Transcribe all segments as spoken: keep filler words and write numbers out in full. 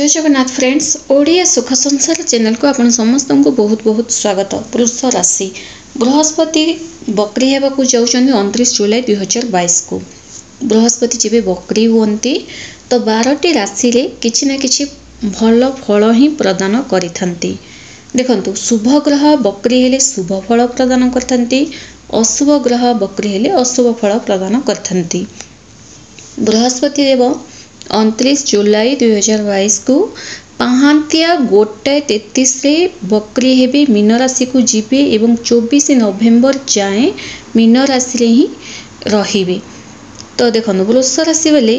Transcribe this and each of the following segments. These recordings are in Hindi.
जय जगन्नाथ फ्रेंड्स, ओडिया सुख संसार चैनल को आपण समस्त को बहुत बहुत स्वागत। वृष राशि बृहस्पति बकरी होगा जाऊँगी उनतीस जुलाई दुई हजार बाईस को बृहस्पति जब बकरी होती तो बारटी राशि किसी ना कि भल फल ही प्रदान करते। देखो शुभ ग्रह बकरी हेले शुभ फल प्रदान करते, अशुभ ग्रह बकरी हेले अशुभ फल प्रदान करते। बृहस्पति देव उनतीस जुलाई दुई हजार बाईस को पहांतिया गोटे तेतीस बकरी हेबे मीन राशि को जीवे और चौबीस नवेम्बर जाए मीन राशि ही रही। तो देखो वृष राशि बेले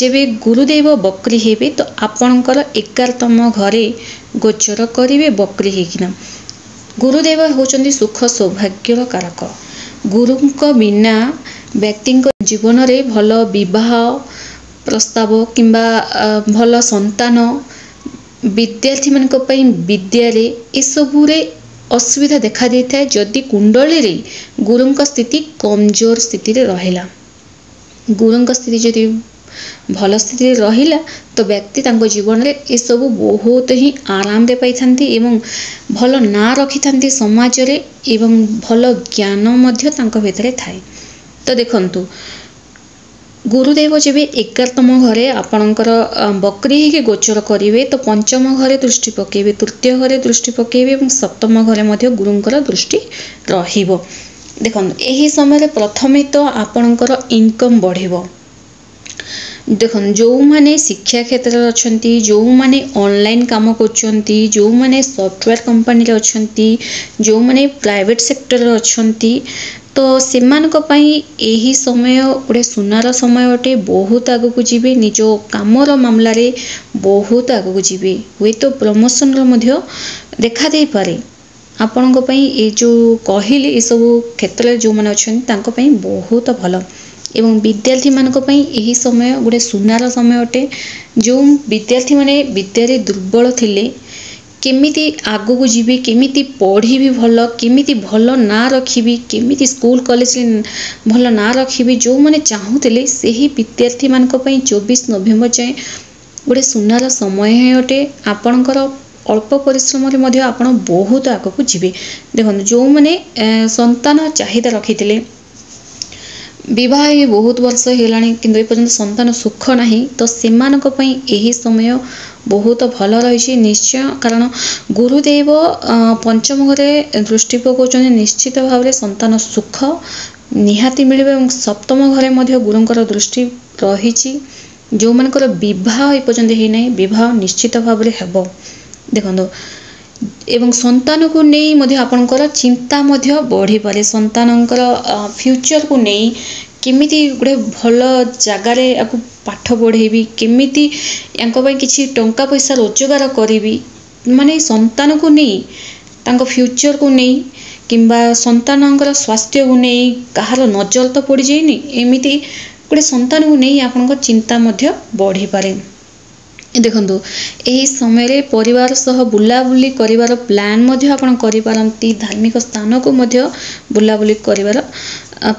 जब गुरुदेव बकरी हेबे तो आपणकर एगारतम घरे गोचर करेंगे बकरी होना। गुरुदेव होचंदी सुख सौभाग्यर कारक। गुरु बिना व्यक्ति जीवन में भल बह प्रस्ताव किंबा भल संतान विद्यार्थी मान विद्यार एसबूर असुविधा देखा दे था जदि कुंडली गुरु स्थिति कमजोर स्थिति रहा। गुरु स्थिति जदि भल स्थिति रहा तो व्यक्ति जीवन में यू बहुत ही आराम पाई एवं भल ना रखी था समाज में एवं भल ज्ञान भेतर थाए। तो देखु गुरुदेव जब एगारतम घरे आपणकर बकरी होगी गोचर करेंगे तो पंचम घरे दृष्टि पकेबे, तृतीय घरे दृष्टि पकेबे और सप्तम घरे मध्य गुरुंकर दृष्टि रहिबो। देखंतु एही समय प्रथमे तो आपणकर इनकम बढ़िबो। देखंतु जो माने शिक्षा क्षेत्र अछंती, जो माने ऑनलाइन काम करछंती, जो माने सॉफ्टवेयर कंपनी रे अछंती, जो माने प्राइवेट सेक्टर रे अछंती तो सेमानक पई एही समय गोटे सुनार समय अटे। बहुत आग को जीवे, निज कामर मामला रे बहुत आग को जीवे, हुए तो प्रमोशन रो देखा दे पारे। आपण को पई ए जो कहिले ए सब क्षेत्र जो माने अछन तांको पई बहुत भल एवं विद्यार्थी मानक पई एही समय गोटे सुनार समय अटे। जो विद्यार्थी माने विद्यारे दुर्बल थिले केमिति आगु को जीवी, केमिति पढ़ी भी भल, केमिति भल ना रखी, केमिति स्कूल कॉलेज भल ना रखी, जो मैंने चाहूले से ही विद्यार्थी मानक पई चौबीस नवेम्बर जाए गोटे सुनार समय है अटे। आपणकर अल्प परिश्रम आप बहुत आग को जीवे। देखो जो मैंने संतान चाहिदा रखी थे, विवाह बहुत वर्ष होगा किंतु एपर्यंत संतान सुख ना, तो सेमानक पई एही समय बहुत भल रही निश्चय। कारण गुरुदेव पंचम घरे दृष्टि पकाउछन, निश्चित भाव में संतान सुख निहाती मिले। सप्तम घरे मध्य गुरुंकर दृष्टि रही, जो मानकर विवाह एपर्यंत होना विवाह निश्चित भाव में हेब। देखो एवं संतान को नहीं मध्य आपणकर चिंता मध्य बढ़ी पारे, संतान फ्यूचर को नहीं केमिति गोटे भल जगार पाठ पढ़ेबी, केमिति किसी टंका पैसा रोजगार करी, माने संतान को नहीं तांको फ्यूचर को नहीं किंबा संतान स्वास्थ्य को नहीं कहार नजर तो पड़ जाए एमिति गोटे संतान को नहीं आपणकर चिंता मध्य बढ़ी पारे। देखंतु एही समय रे परिवार सह बुलाबुली करिवार प्लान मध्य आपण करि पारंती, धार्मिक स्थान को मध्य बुलाबुली करिवार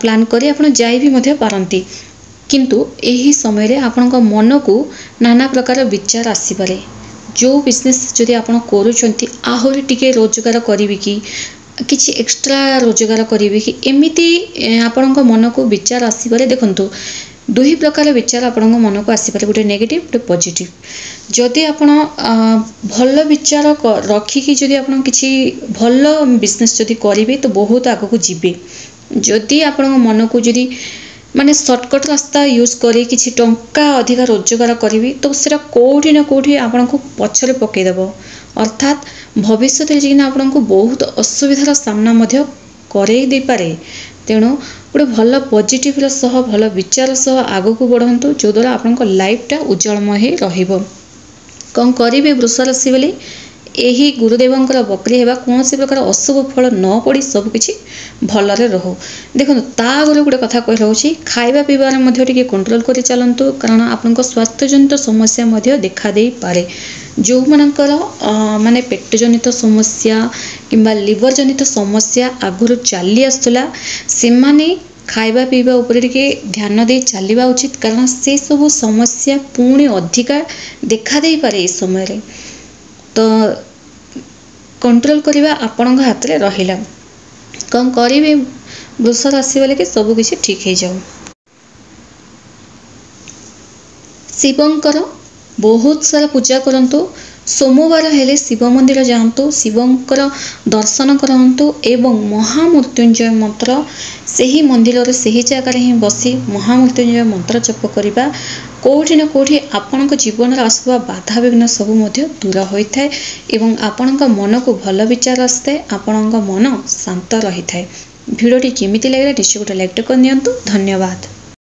प्लान करी आपण जाई भी मध्य पारंती, किंतु एही समय रे आपणक मन को नाना प्रकार विचार आसी पारे। जो बिजनेस जदी आपण करूछंती आहुरी टिके रोजगार करिवि कि किसी एक्स्ट्रा रोजगार करिवि कि एमिति आपणक मन को विचार आसी पारे। देखंतु दुई प्रकार विचार आपण मन को आसीपारे, गोटे नेगेटिव गोटे पॉजिटिव। जदि आप भल विचार रखिकी जदि आप किसी भल बिजनेस जदि करेंगे तो बहुत आग को जीवे। जदि आपण मन को जदि माने शॉर्टकट रास्ता यूज करी किसी टंका अधिका रोजगार करेंगे तो सीटा कोठी ना कोठी आपण को पछरे पकईदेव, अर्थात भविष्य में जिना आपण को बहुत असुविधार सामना मध्य करेई दे पारे। तेणु गोटे भल पॉजिटिव सह भल विचार सह आग को बढ़ातु, जो द्वारा आपंक लाइफटा उज्जवलमय रहिबो। कौन करेंगे वृष राशि बेले यही गुरुदेवंकर बकरी हेबा कौन से प्रकार अशुभ फल न पड़ी सबकिछि भलरे रहू। देखंतु ता आगे गोटे कथा कहि रहउछि, खाइबा पीबार मध्य टिके कंट्रोल करि चलंतु, कारण आपनक स्वास्थ्यजनित समस्या मध्य देखा दे पारे। जो मानकर माने पेट जनित समस्या किंबा लिवर जनित समस्या आगुरु चली आसुला सेमाने खाइबा पीबा उपरे टिके ध्यान दे चलिबा उचित कारण से सब समस्या पुणी अधिका देखा दे पारे इस समय रे। तो कंट्रोल करवा आपण हाथ में रहा कौन करेंगे वृष राशि वाले के सब किसी ठीक हो जाऊ। शिवंकर बहुत सारा पूजा करंतु, सोमवार हेले शिव मंदिर जातु, शिवंकर दर्शन करंतु एवं महामृत्युंजय मंत्र से ही मंदिर से ही जगार ही बसी महामृत्युंजय मंत्र जप करने कोठी ना कोठी आपण जीवन आसवा बाधा विघ्न सब दूर होता है एवं आपण मन को भल विचार आसता है, आपण मन शांत रही है। भिडियोटी केमी लगे निश्चित गोटे लाइक टेक नियंतु। धन्यवाद।